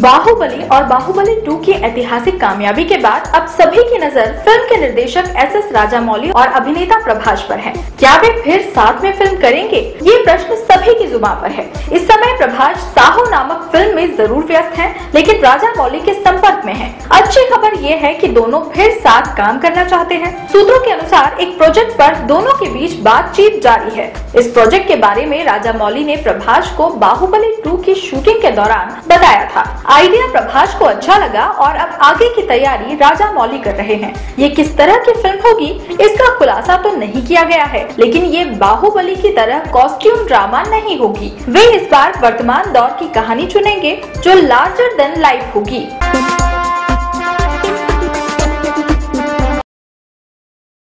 बाहुबली और बाहुबली 2 की ऐतिहासिक कामयाबी के बाद अब सभी की नजर फिल्म के निर्देशक एसएस राजामौली और अभिनेता प्रभाष पर है। क्या वे फिर साथ में फिल्म करेंगे? ये प्रश्न सभी की जुबां पर है। इस समय प्रभाष साहो नामक फिल्म में जरूर व्यस्त हैं, लेकिन राजामौली के संपर्क में हैं। अच्छी खबर ये है कि दोनों फिर साथ काम करना चाहते हैं। सूत्रों के अनुसार एक प्रोजेक्ट पर दोनों के बीच बातचीत जारी है। इस प्रोजेक्ट के बारे में राजामौली ने प्रभाष को बाहुबली 2 की शूटिंग के दौरान बताया था। आइडिया प्रभाष को अच्छा लगा और अब आगे की तैयारी राजामौली कर रहे हैं। ये किस तरह की फिल्म होगी इसका खुलासा तो नहीं किया गया है, लेकिन ये बाहुबली की तरह कॉस्ट्यूम ड्रामा नहीं होगी। वे इस बार वर्तमान दौर की कहानी चुनेंगे जो लार्जर देन लाइफ होगी।